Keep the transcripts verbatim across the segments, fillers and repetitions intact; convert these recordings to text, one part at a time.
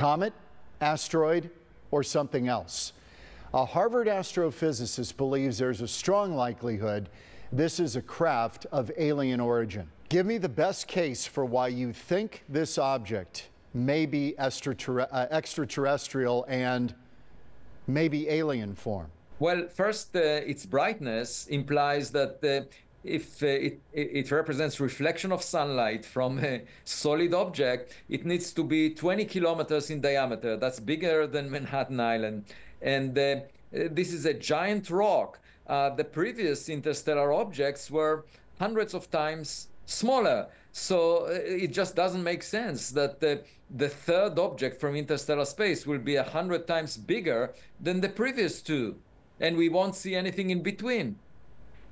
comet, asteroid, or something else. A Harvard astrophysicist believes there's a strong likelihood this is a craft of alien origin. Give me the best case for why you think this object may be extraterrestrial and maybe alien form. Well, first, uh, its brightness implies that uh, if uh, it, it represents reflection of sunlight from a solid object, it needs to be twenty kilometers in diameter. That's bigger than Manhattan Island. And uh, this is a giant rock. Uh, the previous interstellar objects were hundreds of times smaller. So it just doesn't make sense that the, the third object from interstellar space will be a hundred times bigger than the previous two. And we won't see anything in between.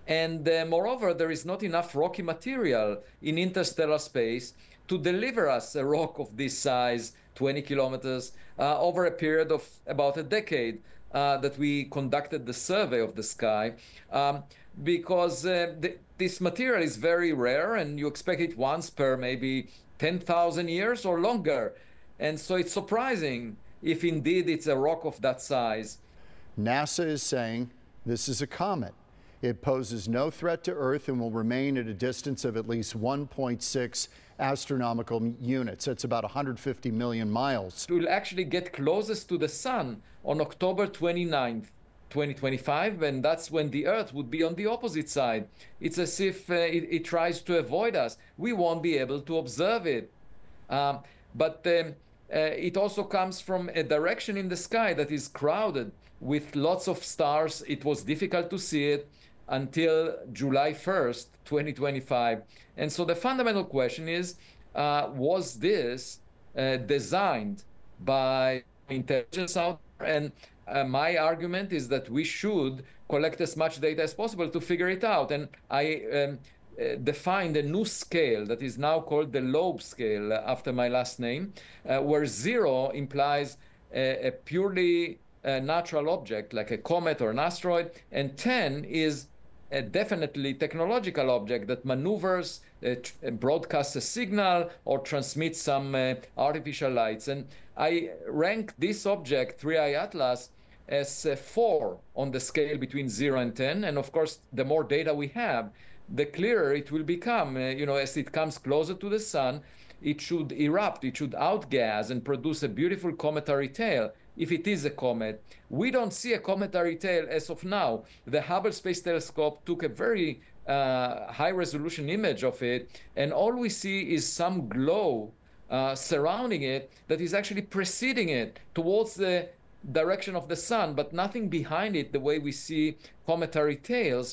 And uh, moreover, there is not enough rocky material in interstellar space to deliver us a rock of this size, twenty kilometers, uh, over a period of about a decade uh, that we conducted the survey of the sky, um, because uh, th this material is very rare, and you expect it once per maybe ten thousand years or longer. And so it's surprising if indeed it's a rock of that size. NASA is saying this is a comet. It poses no threat to Earth and will remain at a distance of at least one point six astronomical units. That's about one hundred fifty million miles. It will actually get closest to the sun on October twenty-ninth, twenty twenty-five, and that's when the Earth would be on the opposite side. It's as if uh, it, it tries to avoid us. We won't be able to observe it. Um, but um, uh, it also comes from a direction in the sky that is crowded with lots of stars. It was difficult to see it until July first, twenty twenty-five. And so the fundamental question is, uh, was this uh, designed by intelligence out there? And uh, my argument is that we should collect as much data as possible to figure it out. And I um, uh, defined a new scale that is now called the Loeb scale, uh, after my last name, uh, where zero implies a, a purely a natural object like a comet or an asteroid, and ten is a definitely technological object that maneuvers, uh, broadcasts a signal, or transmits some uh, artificial lights. And I rank this object, three I ATLAS, as a four on the scale between zero and ten. And of course, the more data we have, the clearer it will become. Uh, you know, as it comes closer to the sun, it should erupt, it should outgas and produce a beautiful cometary tail. If it is a comet, we don't see a cometary tail as of now. The Hubble Space Telescope took a very uh, high-resolution image of it, and all we see is some glow uh, surrounding it that is actually preceding it towards the direction of the sun, but nothing behind it the way we see cometary tails.